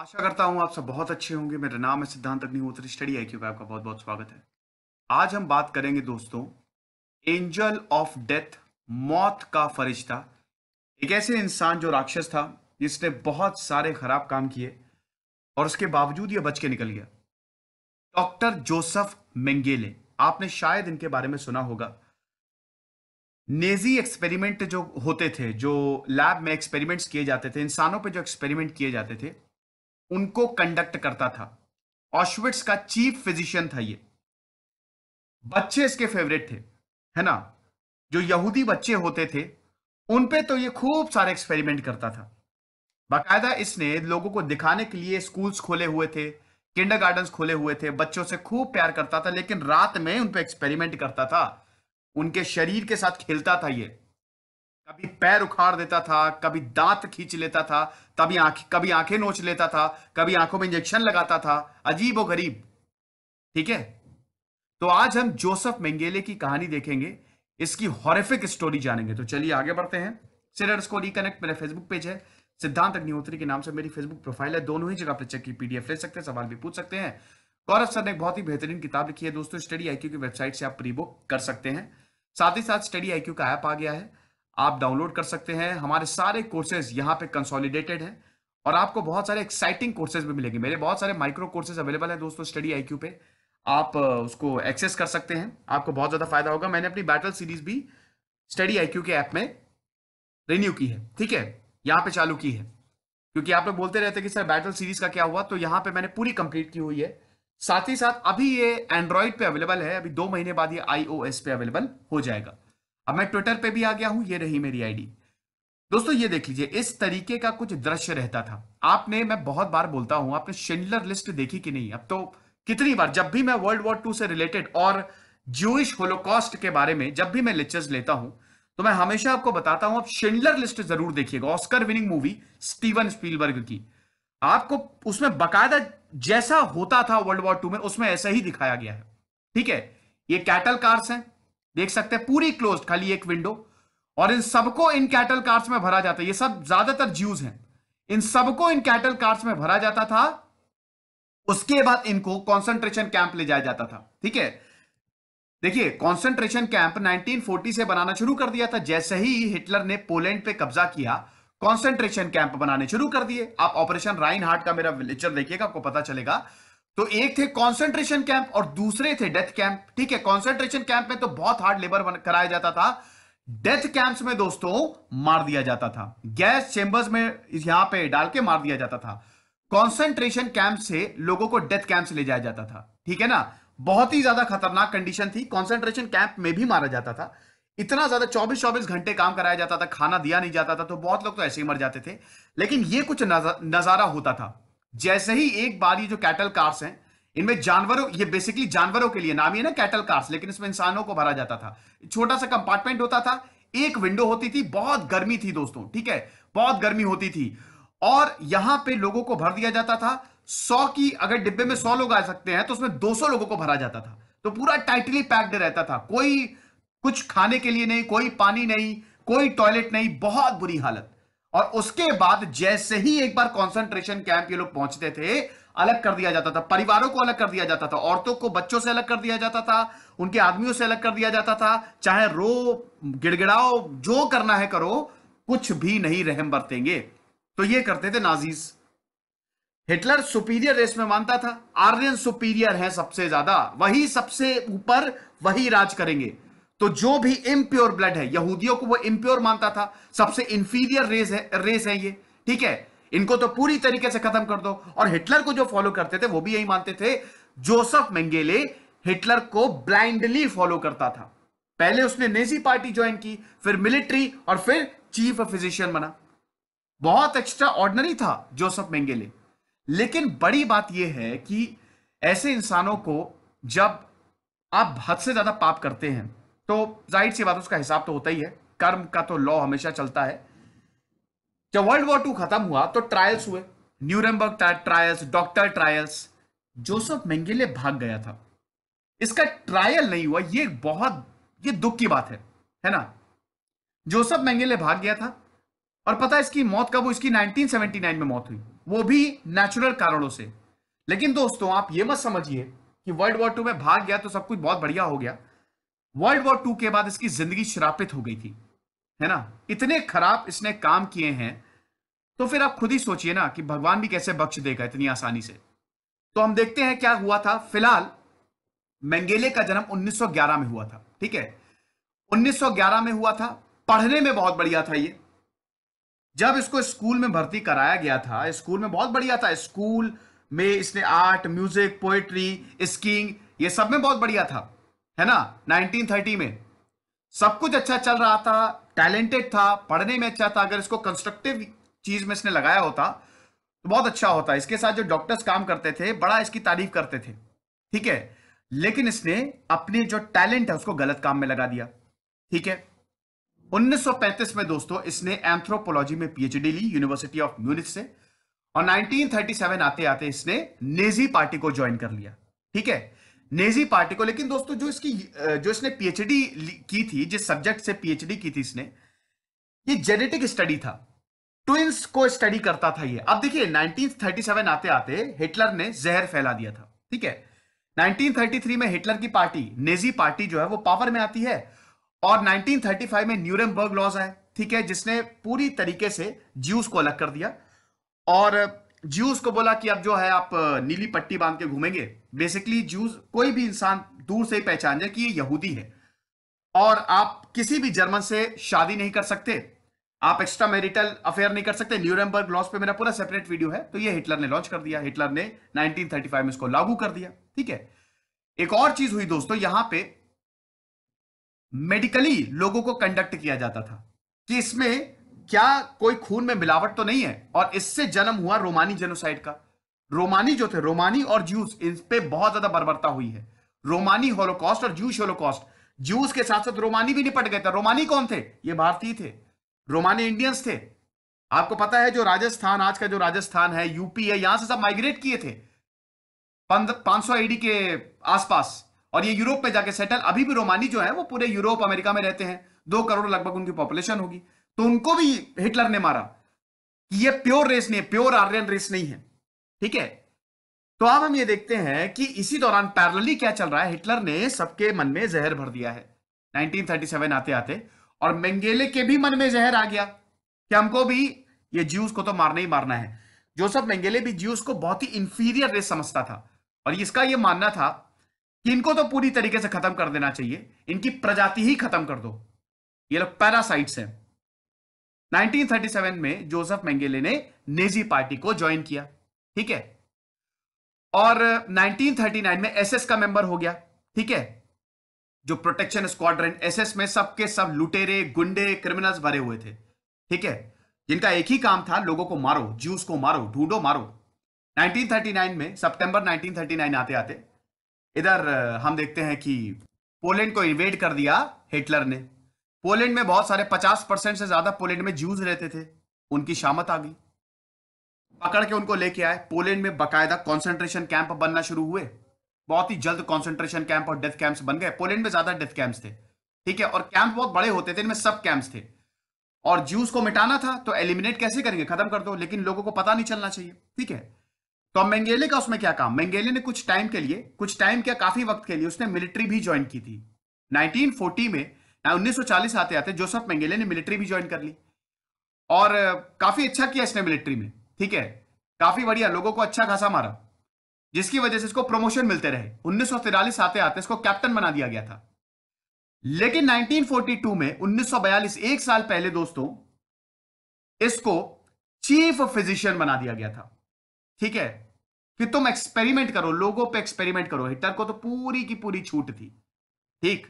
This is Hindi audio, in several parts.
आशा करता हूँ आप सब बहुत अच्छे होंगे। मेरा नाम है सिद्धांत अग्निहोत्री, स्टडी आई क्यू का आपका बहुत बहुत स्वागत है। आज हम बात करेंगे दोस्तों, एंजल ऑफ डेथ, मौत का फरिश्ता। एक ऐसे इंसान जो राक्षस था, जिसने बहुत सारे खराब काम किए और उसके बावजूद ये बच के निकल गया। डॉक्टर जोसेफ मेंगेले, आपने शायद इनके बारे में सुना होगा। नेजी एक्सपेरिमेंट जो होते थे, जो लैब में एक्सपेरिमेंट्स किए जाते थे, इंसानों पे जो एक्सपेरिमेंट किए जाते थे, उनको कंडक्ट करता था। ऑश्विट्स का चीफ फिजिशियन था ये। बच्चे इसके फेवरेट थे, है ना। जो यहूदी बच्चे होते थे उन पे तो ये खूब सारे एक्सपेरिमेंट करता था। बाकायदा इसने लोगों को दिखाने के लिए स्कूल्स खोले हुए थे, किंडरगार्टन्स खोले हुए थे। बच्चों से खूब प्यार करता था, लेकिन रात में उन पे एक्सपेरिमेंट करता था। उनके शरीर के साथ खेलता था ये। कभी पैर उखाड़ देता था, कभी दांत खींच लेता था, कभी आंखें नोच लेता था, कभी आंखों में इंजेक्शन लगाता था। अजीब व गरीब, ठीक है। तो आज हम जोसेफ मेंगेले की कहानी देखेंगे, इसकी हॉरिफिक स्टोरी जानेंगे। तो चलिए आगे बढ़ते हैं। सिडर्स को रिकनेक्ट मेरा फेसबुक पेज है, सिद्धांत अग्निहोत्री के नाम से मेरी फेसबुक प्रोफाइल है। दोनों ही जगह पर चेक की पीडीएफ ले सकते हैं, सवाल भी पूछ सकते हैं। गौरव सर ने एक बहुत ही बेहतरीन किताब लिखी है दोस्तों, स्टडी आई क्यू की वेबसाइट से आप प्री बुक कर सकते हैं। साथ ही साथ स्टडी आई क्यू का ऐप आ गया है, आप डाउनलोड कर सकते हैं। हमारे सारे कोर्सेज यहाँ पे कंसोलिडेटेड हैं और आपको बहुत सारे एक्साइटिंग कोर्सेज भी मिलेंगे। मेरे बहुत सारे माइक्रो कोर्सेज अवेलेबल हैं दोस्तों स्टडी आई क्यू पे, आप उसको एक्सेस कर सकते हैं, आपको बहुत ज़्यादा फायदा होगा। मैंने अपनी बैटल सीरीज भी स्टडी आई क्यू के ऐप में रिन्यू की है, ठीक है, यहाँ पे चालू की है। क्योंकि आप लोग बोलते रहते कि सर बैटल सीरीज का क्या हुआ, तो यहाँ पे मैंने पूरी कंप्लीट की हुई है। साथ ही साथ अभी ये एंड्रॉइड पे अवेलेबल है, अभी 2 महीने बाद ये iOS पे अवेलेबल हो जाएगा। अब मैं ट्विटर पे भी आ गया हूं, ये रही मेरी आईडी दोस्तों। ये देख लीजिए, इस तरीके का कुछ दृश्य रहता था। आपने, मैं बहुत बार बोलता हूं, आपने शिंडलर लिस्ट देखी कि नहीं? अब तो कितनी बार, जब भी मैं वर्ल्ड वॉर 2 से रिलेटेड और ज्यूइश होलोकॉस्ट के बारे में जब भी मैं लेक्चर्स लेता हूं, तो मैं हमेशा आपको बताता हूं, आप शिंडलर लिस्ट जरूर देखिएगा। Oscar winning movie Steven Spielberg की, आपको उसमें बाकायदा जैसा होता था वर्ल्ड वॉर 2 में, उसमें ऐसा ही दिखाया गया है, ठीक है। ये कैटल कार्स हैं, देख सकते हैं, पूरी क्लोज्ड, खाली एक विंडो, और इन सबको इन कैटल कार्स में भरा जाता है। ये सब ज्यादातर ज्यूज हैं। इन सबको इन कैटल कार्स में भरा जाता था, उसके बाद इनको कंसंट्रेशन कैंप ले जाया जाता था, ठीक है। देखिए, कंसंट्रेशन कैंप 1940 से बनाना शुरू कर दिया था। जैसे ही हिटलर ने पोलैंड पे कब्जा किया, कंसंट्रेशन कैंप बनाने शुरू कर दिए। आप ऑपरेशन राइनहार्ट का मेरा लेक्चर देखिएगा, आपको पता चलेगा। तो एक थे कंसंट्रेशन कैंप और दूसरे थे डेथ कैंप, ठीक है। कंसंट्रेशन कैंप में तो बहुत हार्ड लेबर कराया जाता था, डेथ कैंप्स में दोस्तों मार दिया जाता था, गैस चेंबर्स में यहां पे डाल के मार दिया जाता था। कंसंट्रेशन कैंप से लोगों को डेथ कैंप से ले जाया जाता था, ठीक है ना। बहुत ही ज्यादा खतरनाक कंडीशन थी। कंसंट्रेशन कैंप में भी मारा जाता था, इतना ज्यादा 24-24 घंटे काम कराया जाता था, खाना दिया नहीं जाता था, तो बहुत लोग तो ऐसे ही मर जाते थे। लेकिन ये कुछ नजारा होता था। जैसे ही एक बार ये जो कैटल कार्स हैं, इनमें जानवरों, ये बेसिकली जानवरों के लिए नाम ही है ना, कैटल कार्स, लेकिन इसमें इंसानों को भरा जाता था। छोटा सा कंपार्टमेंट होता था, एक विंडो होती थी। बहुत गर्मी थी दोस्तों, ठीक है, बहुत गर्मी होती थी, और यहां पे लोगों को भर दिया जाता था। 100 की अगर डिब्बे में 100 लोग आ सकते हैं, तो उसमें 200 लोगों को भरा जाता था। तो पूरा टाइटली पैक्ड रहता था, कोई कुछ खाने के लिए नहीं, कोई पानी नहीं, कोई टॉयलेट नहीं, बहुत बुरी हालत। और उसके बाद जैसे ही एक बार कंसंट्रेशन कैंप ये लोग पहुंचते थे, अलग कर दिया जाता था, परिवारों को अलग कर दिया जाता था, औरतों को बच्चों से अलग कर दिया जाता था, उनके आदमियों से अलग कर दिया जाता था। चाहे रो, गिड़गिड़ाओ, जो करना है करो, कुछ भी नहीं रहम बरतेंगे। तो ये करते थे नाजीज। हिटलर सुपीरियर रेस में मानता था, आर्यन सुपीरियर है सबसे ज्यादा, वही सबसे ऊपर, वही राज करेंगे। तो जो भी इम्प्योर ब्लड है, यहूदियों को वो इम्प्योर मानता था, सबसे इंफीरियर रेस है ये, ठीक है, इनको तो पूरी तरीके से खत्म कर दो। और हिटलर को जो फॉलो करते थे, वो भी यही मानते थे। जोसेफ मेंगेले हिटलर को ब्लाइंडली फॉलो करता था। पहले उसने नेजी पार्टी ज्वाइन की, फिर मिलिट्री, और फिर चीफ फिजिशियन बना। बहुत एक्स्ट्रा ऑर्डिनरी था जोसेफ मेंगेले। लेकिन बड़ी बात यह है कि ऐसे इंसानों को जब आप हद से ज्यादा पाप करते हैं, तो जाहिर सी बात उसका हिसाब तो होता ही है, कर्म का तो लॉ हमेशा चलता है। जब वर्ल्ड वॉर 2 खत्म हुआ तो ट्रायल्स हुए, Nuremberg trials, doctor trials. Joseph Mengele भाग गया था, इसका ट्रायल नहीं हुआ। ये दुख की बात है ना। जोसेफ मेंगेले भाग गया था, और पता है इसकी मौत कब हुई? इसकी 1979 में मौत हुई। वो भी नेचुरल कारणों से। लेकिन दोस्तों आप ये मत समझिए कि वर्ल्ड वॉर 2 में भाग गया तो सब कुछ बहुत बढ़िया हो गया। वर्ल्ड वॉर 2 के बाद इसकी जिंदगी श्रापित हो गई थी, है ना, इतने खराब इसने काम किए हैं। तो फिर आप खुद ही सोचिए ना कि भगवान भी कैसे बख्श देगा इतनी आसानी से। तो हम देखते हैं क्या हुआ था। फिलहाल मेंगेले का जन्म 1911 में हुआ था, ठीक है, 1911 में हुआ था। पढ़ने में बहुत बढ़िया था ये। जब इसको स्कूल में भर्ती कराया गया था, स्कूल में बहुत बढ़िया था, स्कूल में इसने आर्ट, म्यूजिक, पोएट्री, स्कीइंग, ये सब में बहुत बढ़िया था, है ना। 1930 में सब कुछ अच्छा चल रहा था, टैलेंटेड था, पढ़ने में अच्छा था। अगर इसको कंस्ट्रक्टिव चीज में इसने लगाया होता तो बहुत अच्छा होता। इसके साथ जो डॉक्टर्स काम करते थे बड़ा इसकी तारीफ करते थे, ठीक है। लेकिन इसने अपने जो टैलेंट है उसको गलत काम में लगा दिया, ठीक है। 1935 में दोस्तों इसने एंथ्रोपोलॉजी में पीएचडी ली यूनिवर्सिटी ऑफ म्यूनिख से, और 1937 आते आते इसने नेजी पार्टी को ज्वाइन कर लिया, ठीक है, नेजी पार्टी को। लेकिन दोस्तों जो इसने पीएचडी की थी, जिस सब्जेक्ट से पीएचडी की थी इसने, ये जेनेटिक स्टडी था, ट्विंस को स्टडी करता था ये। अब देखिए 1937 आते आते हिटलर ने जहर फैला दिया था, ठीक है। 1933 में हिटलर की पार्टी नेजी पार्टी जो है वो पावर में आती है, और 1935 में न्यूरेमबर्ग लॉज़ आए, ठीक है, जिसने पूरी तरीके से ज्यूस को अलग कर दिया, और ज्यूस को बोला कि अब जो है आप नीली पट्टी बांध के घूमेंगे। बेसिकली ज्यूस कोई भी इंसान दूर से ही पहचान जाए कि ये यहूदी है, और आप किसी भी जर्मन से शादी नहीं कर सकते, आप एक्स्ट्रा मैरिटल अफेयर नहीं कर सकते। न्यूरेमबर्ग लॉज़ पे मेरा पूरा सेपरेट वीडियो है। तो ये हिटलर ने लॉन्च कर दिया, हिटलर ने 1935 में इसको लागू कर दिया, ठीक है। एक और चीज हुई दोस्तों, यहां पे मेडिकली लोगों को कंडक्ट किया जाता था कि इसमें क्या कोई खून में मिलावट तो नहीं है, और इससे जन्म हुआ रोमानी जेनोसाइड का। रोमानी जो थे, रोमानी और ज्यूस, इन पे बहुत ज्यादा बर्बरता हुई है। रोमानी होलोकॉस्ट और ज्यूस होलोकॉस्ट। ज्यूस के साथ साथ रोमानी भी निपट गए थे। रोमानी कौन थे? ये भारतीय थे, रोमानी इंडियंस थे। आपको पता है जो राजस्थान, आज का जो राजस्थान है, यूपी है, यहां से सब माइग्रेट किए थे 500 AD के आसपास, और ये यूरोप में जाके सेटल। अभी भी रोमानी जो है वो पूरे यूरोप अमेरिका में रहते हैं, 2 करोड़ लगभग उनकी पॉपुलेशन होगी। तो उनको भी हिटलर ने मारा कि ये प्योर रेस नहीं है, प्योर आर्यन रेस नहीं है, ठीक है। तो अब हम ये देखते हैं कि इसी दौरान पैरेलली क्या चल रहा है। हिटलर ने सबके मन में जहर भर दिया है 1937 आते आते, और मेंगेले के भी मन में जहर आ गया कि हमको भी ये ज्यूस को तो मारना ही मारना है। जोसेफ मेंगेले भी ज्यूस को बहुत ही इंफीरियर रेस समझता था, और इसका यह मानना था कि इनको तो पूरी तरीके से खत्म कर देना चाहिए, इनकी प्रजाति ही खत्म कर दो, ये लोग पैरासाइट्स हैं। 1937 में जोसेफ मेंगेले ने नेजी पार्टी को ज्वाइन किया, ठीक है, और 1939 में एसएस का मेंबर हो गया, ठीक है, जो प्रोटेक्शन स्क्वाड्रन। एसएस में सबके सब लुटेरे, गुंडे, क्रिमिनल्स भरे हुए थे, ठीक है, जिनका एक ही काम था, लोगों को मारो, ज्यूस को मारो, ढूंढो, मारो। 1939 में सितंबर 1939 आते आते इधर हम देखते हैं कि पोलैंड को इन्वेड कर दिया हिटलर ने। पोलैंड में बहुत सारे 50% से ज्यादा पोलैंड में ज्यूज रहते थे, उनकी शामत आ गई, पकड़ के उनको लेके आए। पोलैंड में बकायदा कंसंट्रेशन कैंप बनना शुरू हुए, बहुत ही जल्द कंसंट्रेशन कैंप और डेथ कैंप्स बन गए। पोलैंड में ज्यादा डेथ कैंप्स थे, ठीक है, और कैंप बहुत बड़े होते थे, इनमें सब कैंप्स थे। और ज्यूज को मिटाना था तो एलिमिनेट कैसे करेंगे, खत्म कर दो, लेकिन लोगों को पता नहीं चलना चाहिए, ठीक है। तो मेंगेले का उसमें क्या काम, मेंगेले ने काफी वक्त के लिए उसने मिलिट्री भी ज्वाइन की थी। 1940 आते आते जोसेफ मेंगेले ने मिलिट्री भी ज्वाइन कर ली, और काफी अच्छा किया इसने मिलिट्री में, ठीक है, काफी बढ़िया, लोगों को अच्छा खासा मारा, जिसकी वजह से इसको प्रमोशन मिलते रहे। 1943 आते आते इसको कैप्टन बना दिया गया था। लेकिन 1942 में 1942 एक साल पहले दोस्तों इसको चीफ फिजिशियन बना दिया गया था, ठीक है, कि तुम एक्सपेरिमेंट करो, लोगों पे एक्सपेरिमेंट करो। हिटलर को तो पूरी की पूरी छूट थी, ठीक।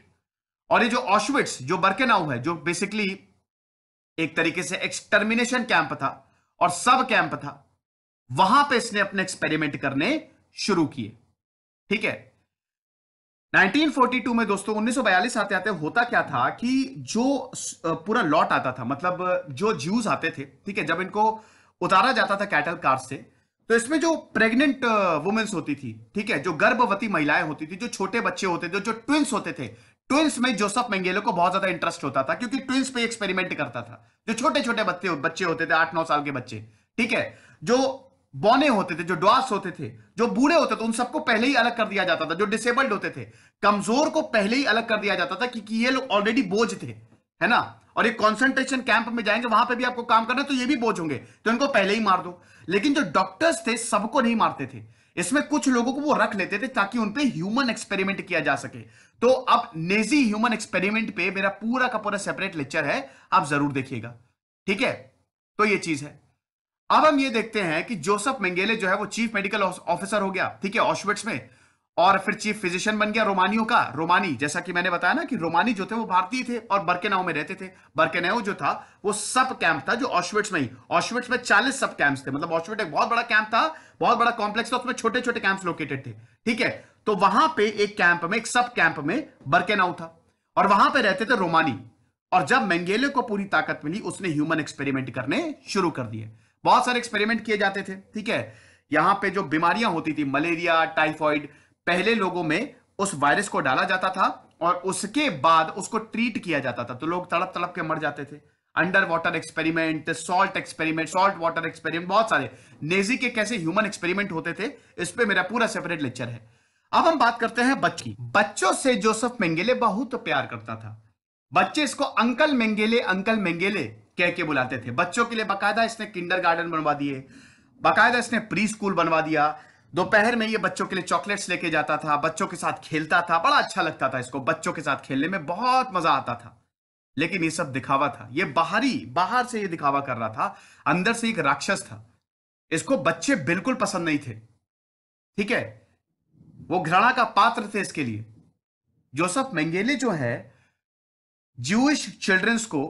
और ये जो ऑश्विट्स, जो बिरकेनाउ है, जो बेसिकली एक तरीके से एक्सटर्मिनेशन कैंप था और सब कैंप था, वहां पे इसने अपने एक्सपेरिमेंट करने शुरू किए, ठीक है। 1942 में दोस्तों 1942 आते आते होता क्या था कि जो पूरा लॉट आता था, मतलब जो ज्यूज आते थे, ठीक है, जब इनको उतारा जाता था कैटल कार से, तो इसमें जो प्रेग्नेंट वुमेन्स होती थी, ठीक है, जो गर्भवती महिलाएं होती थी, जो छोटे बच्चे होते थे, जो ट्विंस होते थे, ट्विंस में जोसेफ मेंगेले को बहुत ज्यादा इंटरेस्ट होता था, क्योंकि ट्विंस पे एक्सपेरिमेंट करता था। जो छोटे छोटे बच्चे होते थे, 8-9 साल के बच्चे, ठीक है, जो बौने होते थे, जो ड्वार्फ्स होते थे, जो बूढ़े होते थे, उन सबको पहले ही अलग कर दिया जाता था। जो डिसेबल्ड होते थे, कमजोर को पहले ही अलग कर दिया जाता था क्योंकि ये लोग ऑलरेडी बोझ थे, है ना। और ये कंसंट्रेशन कैंप में जाएंगे, वहां पे भी आपको काम करना है, तो ये भी बोझ होंगे, तो इनको पहले ही मार दो। लेकिन जो डॉक्टर्स थे सबको नहीं मारते थे, इसमें कुछ लोगों को वो रख लेते थे ताकि उन पे ह्यूमन एक्सपेरिमेंट किया जा सके। तो अब नेजी ह्यूमन एक्सपेरिमेंट पे मेरा पूरा का पूरा सेपरेट लेक्चर है, आप जरूर देखिएगा, ठीक है। तो ये चीज है। अब हम ये देखते हैं कि जोसेफ मेंगेले जो है वो चीफ मेडिकल ऑफिसर हो गया, ठीक है, ऑश्विट्स में, और फिर चीफ फिजिशियन बन गया रोमानियों का। रोमानी, जैसा कि मैंने बताया ना कि रोमानी जो थे वो भारतीय थे और बिरकेनाउ में रहते थे। बिरकेनाउ जो था वो सब कैंप था जो ऑश्विट्स में ही, ऑश्विट्स में 40 सब कैंप्स थे, मतलब ऑश्विट्स एक बहुत बड़ा कैंप था, बहुत बड़ा कॉम्प्लेक्स था, उसमें छोटे छोटे कैंप्स लोकेटेड थे, ठीक है। तो वहां पे एक कैंप में, एक सब कैंप में बिरकेनाउ था और वहां पर रहते थे रोमानी। और जब मेंगेले को पूरी ताकत मिली, उसने ह्यूमन एक्सपेरिमेंट करने शुरू कर दिए। बहुत सारे एक्सपेरिमेंट किए जाते थे, ठीक है। यहां पे जो बीमारियां होती थी, मलेरिया, टाइफॉइड, पहले लोगों में उस वायरस को डाला जाता था और उसके बाद उसको ट्रीट किया जाता था, तो लोग तड़प तड़प के मर जाते थे। Underwater experiment, salt experiment, salt water experiment, बहुत सारे नेजी के कैसे ह्यूमन एक्सपेरिमेंट होते थे, इस पे मेरा पूरा सेपरेट लेक्चर है। अब हम बात करते हैं बच्चों की। बच्चों से जोसेफ मेंगेले बहुत प्यार करता था, बच्चे इसको अंकल मेंगेले, अंकल मेंगेले कह के बुलाते थे। बच्चों के लिए बाकायदा इसने किंडरगार्टन बनवा दिए, बाकायदा इसने प्री स्कूल बनवा दिया। दोपहर में ये बच्चों के लिए चॉकलेट्स लेके जाता था, बच्चों के साथ खेलता था, बड़ा अच्छा लगता था इसको, बच्चों के साथ खेलने में बहुत मजा आता था। लेकिन ये सब दिखावा था, ये बाहर से ये दिखावा कर रहा था, अंदर से एक राक्षस था। इसको बच्चे बिल्कुल पसंद नहीं थे, ठीक है, वो घृणा का पात्र थे। इसके लिए जोसेफ मेंगेले जो है ज्यूइश चिल्ड्रंस को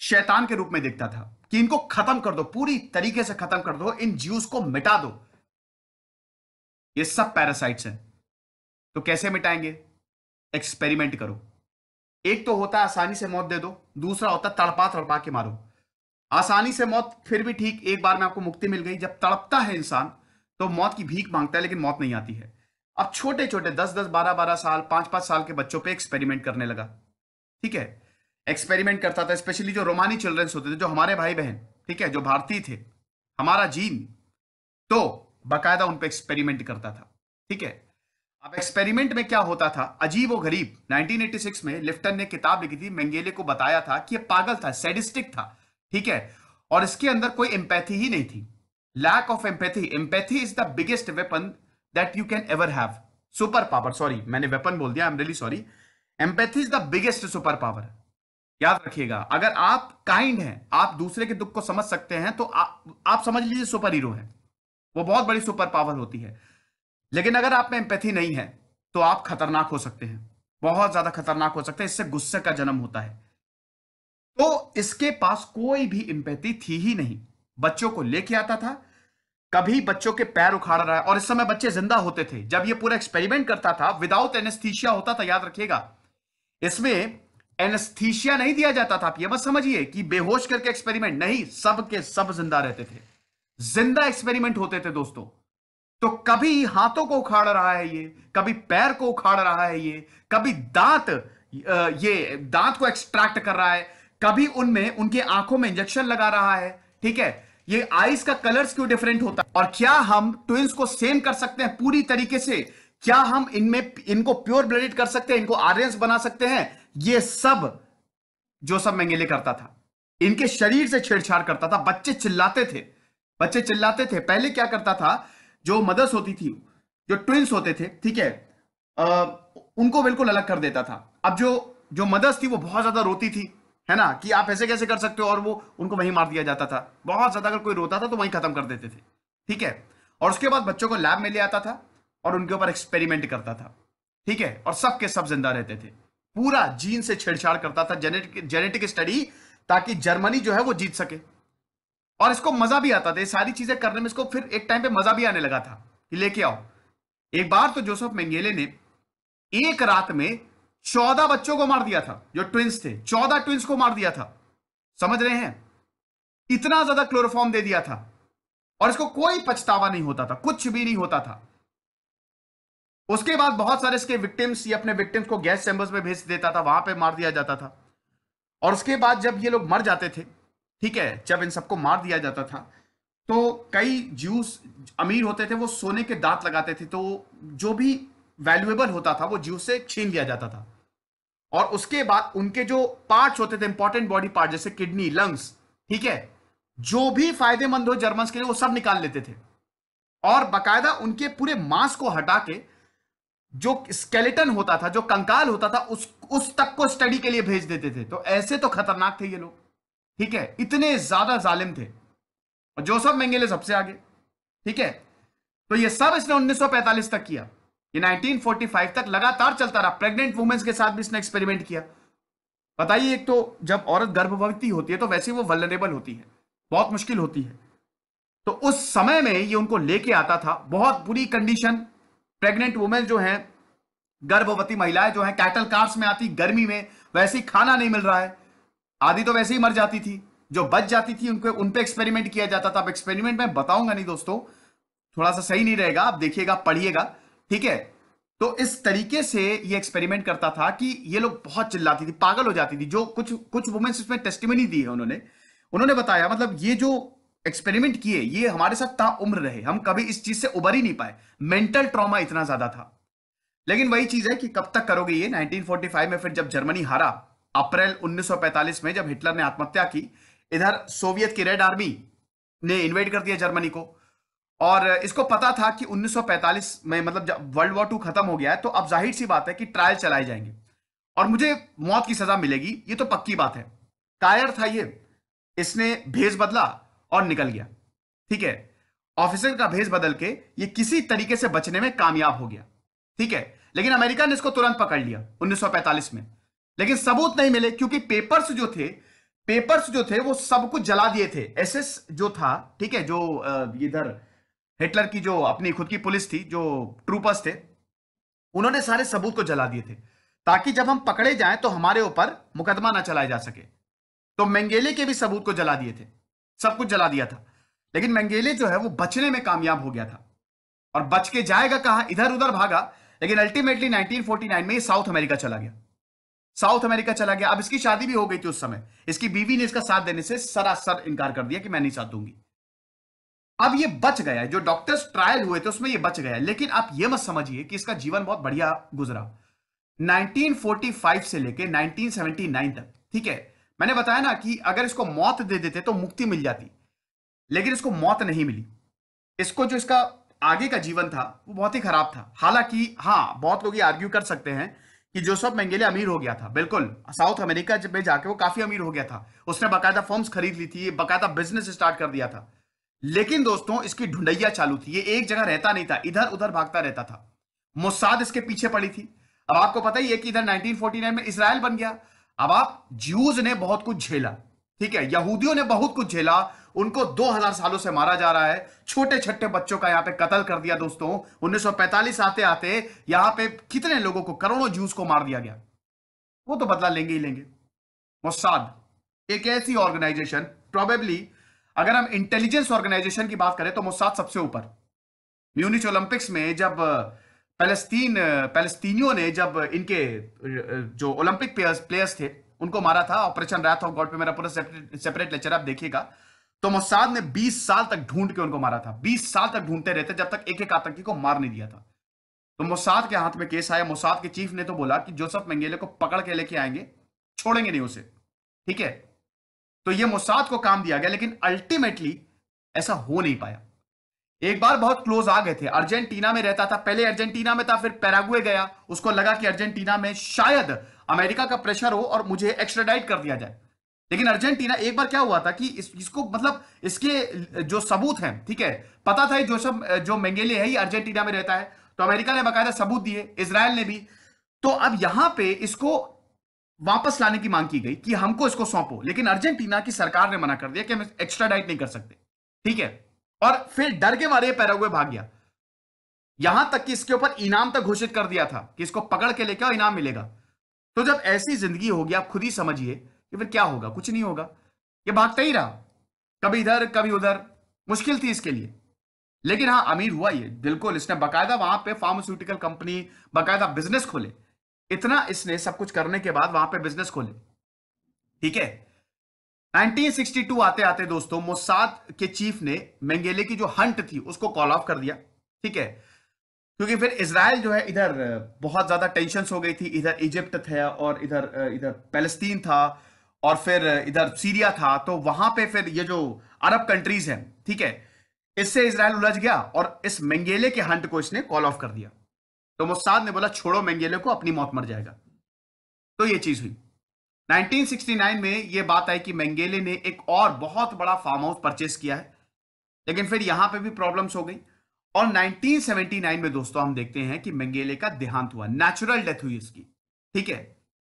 शैतान के रूप में देखता था कि इनको खत्म कर दो, पूरी तरीके से खत्म कर दो, इन ज्यूस को मिटा दो, ये सब पैरासाइट्स हैं। तो कैसे मिटाएंगे? एक्सपेरिमेंट करो। एक तो होता है आसानी से मौत दे दो, दूसरा होता है तड़पा तड़पा के मारो। आसानी से मौत फिर भी ठीक, एक बार में आपको मुक्ति मिल गई। जब तड़पता है इंसान तो मौत की भीख मांगता है, लेकिन मौत नहीं आती है। अब छोटे छोटे 10-10, 12-12 साल, 5-5 साल के बच्चों पर एक्सपेरिमेंट करने लगा, ठीक है। एक्सपेरिमेंट करता था, स्पेशली जो रोमानी चिल्ड्रंस होते थे, जो हमारे भाई बहन, ठीक है, जो भारतीय थे, हमारा जीन, तो बाकायदा उन पे एक्सपेरिमेंट करता था, ठीक है। अब एक्सपेरिमेंट में क्या होता था, अजीब और गरीब। 1986 में लिफ्टन ने किताब लिखी थी, मेंगेले को बताया था कि ये पागल था, सैडिस्टिक था, ठीक है, और इसके अंदर कोई एम्पैथी ही नहीं थी। Lack of empathy, empathy is the biggest weapon that you can ever have, super power. Sorry, मैंने वेपन बोल दिया, I am really sorry. Empathy is the biggest super power, याद रखिएगा। अगर आप काइंड हैं, आप दूसरे के दुख को समझ सकते हैं, तो आप समझ लीजिए सुपर हीरो हैं, वो बहुत बड़ी सुपर पावर होती है। लेकिन अगर आप में एम्पैथी नहीं है तो आप खतरनाक हो सकते हैं, बहुत ज्यादा खतरनाक हो सकते हैं, इससे गुस्से का जन्म होता है। तो इसके पास कोई भी एम्पैथी थी ही नहीं। बच्चों को लेके आता था, कभी बच्चों के पैर उखाड़ रहा है, और इस समय बच्चे जिंदा होते थे। जब ये पूरा एक्सपेरिमेंट करता था, विदाउट एनेस्थीसिया होता था, याद रखिएगा। इसमें एनेस्थीसिया नहीं दिया जाता था, आप ये मत समझिए कि बेहोश करके एक्सपेरिमेंट, नहीं, सब के सब जिंदा रहते थे, जिंदा एक्सपेरिमेंट होते थे दोस्तों। तो कभी हाथों को उखाड़ रहा है ये, कभी पैर को उखाड़ रहा है ये, कभी दांत को एक्सट्रैक्ट कर रहा है, कभी उनमें उनके आंखों में इंजेक्शन लगा रहा है, ठीक है। ये आईज का कलर्स क्यों डिफरेंट होता है? और क्या हम ट्विंस को सेम कर सकते हैं पूरी तरीके से? क्या हम इनमें इनको प्योर ब्लडेड कर सकते हैं, इनको आर्यंस बना सकते हैं? ये सब जोसेफ मेंगेले करता था, इनके शरीर से छेड़छाड़ करता था। बच्चे चिल्लाते थे। पहले क्या करता था, जो मदर्स होती थी, जो ट्विंस होते थे, ठीक है, उनको बिल्कुल अलग कर देता था। अब जो मदर्स थी वो बहुत ज्यादा रोती थी, है ना, कि आप ऐसे कैसे कर सकते हो, और वो उनको वहीं मार दिया जाता था। बहुत ज्यादा अगर कोई रोता था तो वहीं खत्म कर देते थे, ठीक है। और उसके बाद बच्चों को लैब में ले आता था और उनके ऊपर एक्सपेरिमेंट करता था, ठीक है, और सबके सब जिंदा रहते थे। पूरा जीन से छेड़छाड़ करता था, जेनेटिक स्टडी, ताकि जर्मनी जो है वो जीत सके। और इसको मजा भी आता था, ये सारी चीजें करने में इसको फिर एक टाइम पे मजा भी आने लगा था कि लेके आओ। एक बार तो जोसेफ मेंगेले ने एक रात में 14 बच्चों को मार दिया था, जो ट्विंस थे, 14 ट्विंस को मार दिया था, समझ रहे हैं, इतना ज्यादा क्लोरोफॉर्म दे दिया था। और इसको कोई पछतावा नहीं होता था, कुछ भी नहीं होता था। उसके बाद बहुत सारे इसके विक्टिम्स, ये अपने विक्टिम्स को गैस चैम्बर्स में भेज देता था, वहां पर मार दिया जाता था। और उसके बाद जब ये लोग मर जाते थे, ठीक है, जब इन सबको मार दिया जाता था, तो कई ज्यूस अमीर होते थे, वो सोने के दांत लगाते थे, तो जो भी वैल्यूएबल होता था वो ज्यूस से छीन लिया जाता था। और उसके बाद उनके जो पार्ट्स होते थे इंपॉर्टेंट बॉडी पार्ट, जैसे किडनी, लंग्स, ठीक है, जो भी फायदेमंद हो जर्मन के लिए वो सब निकाल लेते थे। और बाकायदा उनके पूरे मांस को हटा के जो स्केलेटन होता था, जो कंकाल होता था, उस तक को स्टडी के लिए भेज देते थे। तो ऐसे तो खतरनाक थे ये लोग, ठीक है, इतने ज्यादा जालिम थे। और जोसेफ मेंगेले सबसे आगे, ठीक है। तो ये सब इसने 1945 तक किया, ये 1945 तक लगातार चलता रहा। प्रेग्नेंट वुमेन्स के साथ भी इसने एक्सपेरिमेंट किया। बताइए, एक तो जब औरत गर्भवती होती है तो वैसे वो वल्नरेबल होती है, बहुत मुश्किल होती है, तो उस समय में ये उनको लेके आता था। बहुत बुरी कंडीशन, प्रेग्नेंट वुमेन जो हैं, गर्भवती महिलाएं जो हैं, कैटल कार्स में आती गर्मी में, वैसे ही खाना नहीं मिल रहा है, आधी तो वैसे ही मर जाती थी, जो बच जाती थी उनको उन पे एक्सपेरिमेंट किया जाता था। अब एक्सपेरिमेंट मैं बताऊंगा नहीं दोस्तों, थोड़ा सा सही नहीं रहेगा, आप देखिएगा, पढ़िएगा, ठीक है। तो इस तरीके से ये एक्सपेरिमेंट करता था कि ये लोग बहुत चिल्लाती थी, पागल हो जाती थी। जो कुछ वुमेन्स इसमें टेस्टिमनी दी है, उन्होंने बताया, मतलब ये जो एक्सपेरिमेंट किए ये हमारे साथ ता उम्र रहे, हम कभी इस चीज से उबर ही नहीं पाए, मेंटल ट्रॉमा इतना ज्यादा था। लेकिन वही चीज है कि कब तक करोगे ये। 1945 में फिर जब जर्मनी हारा, अप्रैल 1945 में जब हिटलर ने आत्महत्या की, इधर सोवियत की रेड आर्मी ने इन्वेड कर दिया जर्मनी को। और इसको पता था कि 1945 में, मतलब जब वर्ल्ड वॉर 2 खत्म हो गया है, तो अब जाहिर सी बात है कि ट्रायल चलाए जाएंगे और मुझे मौत की सजा मिलेगी, ये तो पक्की बात है। कायर था ये, इसने भेष बदला और निकल गया, ठीक है, ऑफिसर का भेष बदल के ये किसी तरीके से बचने में कामयाब हो गया, ठीक है। लेकिन अमेरिका ने इसको तुरंत पकड़ लिया 1945 में, लेकिन सबूत नहीं मिले, क्योंकि पेपर्स जो थे वो सब कुछ जला दिए थे। एसएस जो था, ठीक है, जो इधर हिटलर की जो अपनी खुद की पुलिस थी, जो ट्रूपर्स थे, उन्होंने सारे सबूत को जला दिए थे ताकि जब हम पकड़े जाएं तो हमारे ऊपर मुकदमा ना चलाया जा सके। तो मेंगेले के भी सबूत को जला दिए थे, सब कुछ जला दिया था। लेकिन मेंगेले जो है वो बचने में कामयाब हो गया था, और बच के जाएगा कहां, इधर उधर भागा। लेकिन अल्टीमेटली 1949 में साउथ अमेरिका चला गया, अब इसकी शादी भी हो गई थी उस समय, इसकी बीवी ने इसका साथ देने से सरासर इनकार कर दिया कि मैं नहीं साथ दूंगी। अब ये बच गया, जो डॉक्टर्स ट्रायल हुए थे उसमें ये बच गया। लेकिन आप ये मत समझिए कि इसका जीवन बहुत बढ़िया गुजरा। 1945 से लेके 1979 तक, ठीक है, मैंने बताया ना कि अगर इसको मौत दे देते तो मुक्ति मिल जाती, लेकिन इसको मौत नहीं मिली। इसको जो इसका आगे का जीवन था वो बहुत ही खराब था। हालांकि हाँ, बहुत लोग ये आर्ग्यू कर सकते हैं कि जोसेफ मेंगेले अमीर हो गया था, बिल्कुल, साउथ अमेरिका में जाके वो काफी अमीर हो गया था, उसने बाकायदा फर्म्स खरीद ली थी, बाकायदा बिजनेस स्टार्ट कर दिया था। लेकिन दोस्तों इसकी ढूंढैया चालू थी, ये एक जगह रहता नहीं था, इधर उधर भागता रहता था। मोसाद इसके पीछे पड़ी थी। अब आपको पता ही है कि इधर 1949 में इसराइल बन गया। अब आप, ज्यूज ने बहुत कुछ झेला, ठीक है, यहूदियों ने बहुत कुछ झेला, उनको 2000 सालों से मारा जा रहा है, छोटे छोटे बच्चों का यहाँ पे कत्ल कर दिया दोस्तों। 1945 आते आते यहाँ पे कितने लोगों को, करोड़ों ज्यूज को मार दिया गया। वो तो बदला लेंगे ही लेंगे। मोसाद एक ऐसी ऑर्गेनाइजेशन, प्रोबेबली अगर हम इंटेलिजेंस ऑर्गेनाइजेशन की बात करें तो मोसाद सबसे ऊपर। म्यूनिख ओलंपिक्स में जब पैलेस्टीनियों ने जब इनके जो ओलंपिक प्लेयर्स थे उनको मारा था, ऑपरेशन रैथ ऑफ गॉड पे मेरा पूरा सेपरेट लेक्चर आप देखिएगा, तो मोसाद ने 20 साल तक ढूंढ के उनको मारा था। 20 साल तक ढूंढते रहते जब तक एक एक आतंकी को मार नहीं दिया था। तो मोसाद के हाथ में केस आया, मोसाद के चीफ ने तो बोला कि जोसेफ मेंगेले को पकड़ के लेके आएंगे, छोड़ेंगे नहीं उसे, ठीक है। तो ये मोसाद को काम दिया गया, लेकिन अल्टीमेटली ऐसा हो नहीं पाया। एक बार बहुत क्लोज आ गए थे, अर्जेंटीना में रहता था, पहले अर्जेंटीना में था, फिर पैराग्वे गया, उसको लगा कि अर्जेंटीना में शायद अमेरिका का प्रेशर हो और मुझे एक्स्ट्राडाइट कर दिया जाए। लेकिन अर्जेंटीना, एक बार क्या हुआ था कि इसको, मतलब इसके जो सबूत हैं, ठीक है, पता था जो मेंगेले है ये अर्जेंटीना में रहता है, तो अमेरिका ने बाकायदा सबूत दिए, इसराइल ने भी। तो अब यहां पर इसको वापस लाने की मांग की गई कि हमको इसको सौंपो, लेकिन अर्जेंटीना की सरकार ने मना कर दिया कि हम एक्स्ट्राडाइट नहीं कर सकते, ठीक है। और फिर डर के मारे पैराग्वे भाग गया, यहां तक कि इसके ऊपर इनाम तक घोषित कर दिया था कि इसको पकड़ के लेके आओ, इनाम मिलेगा। तो जब ऐसी जिंदगी होगी, आप खुद ही समझिए कि फिर क्या होगा, कुछ नहीं होगा। ये भागता ही रहा, कभी इधर कभी उधर, मुश्किल थी इसके लिए। लेकिन हाँ, अमीर हुआ ये, बिल्कुल, इसने बाकायदा वहां पर फार्मास्यूटिकल कंपनी, बाकायदा बिजनेस खोले, इतना इसने सब कुछ करने के बाद वहां पर बिजनेस खोले, ठीक है। 1962 आते आते दोस्तों मोसाद के चीफ ने मेंगेले की जो हंट थी उसको कॉल ऑफ कर दिया, ठीक है, क्योंकि फिर इजराइल जो है इधर बहुत ज्यादा टेंशन हो गई थी, इधर इजिप्ट था और इधर पैलेस्टीन था और फिर इधर सीरिया था, तो वहां पे फिर ये जो अरब कंट्रीज हैं, ठीक है, इससे इजराइल उलझ गया और इस मेंगेले के हंट को इसने कॉल ऑफ कर दिया। तो मोसाद ने बोला छोड़ो मेंगेले को, अपनी मौत मर जाएगा। तो ये चीज हुई। 1969 में ये बात आई कि मेंगेले ने एक और बहुत बड़ा फार्म हाउस परचेस किया है, लेकिन फिर यहां पे भी प्रॉब्लम्स हो गई और 1979 में दोस्तों हम देखते हैं कि मेंगेले का देहांत हुआ, नेचुरल डेथ हुई इसकी, ठीक है,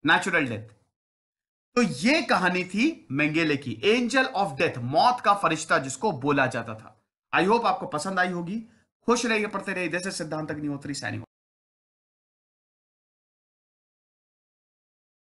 नेचुरल डेथ। तो ये कहानी थी मेंगेले की, एंजल ऑफ डेथ, मौत का फरिश्ता जिसको बोला जाता था। आई होप आपको पसंद आई होगी। खुश रहिए, पढ़ते रहिए। जैसे सिद्धांत अग्निहोत्री साइनिंग।